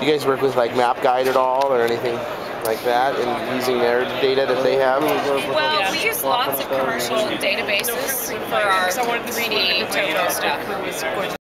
Do you guys work with like MapGuide at all or anything like that, and using their data that they have? Well, we use lots of commercial databases for our 3D topo stuff.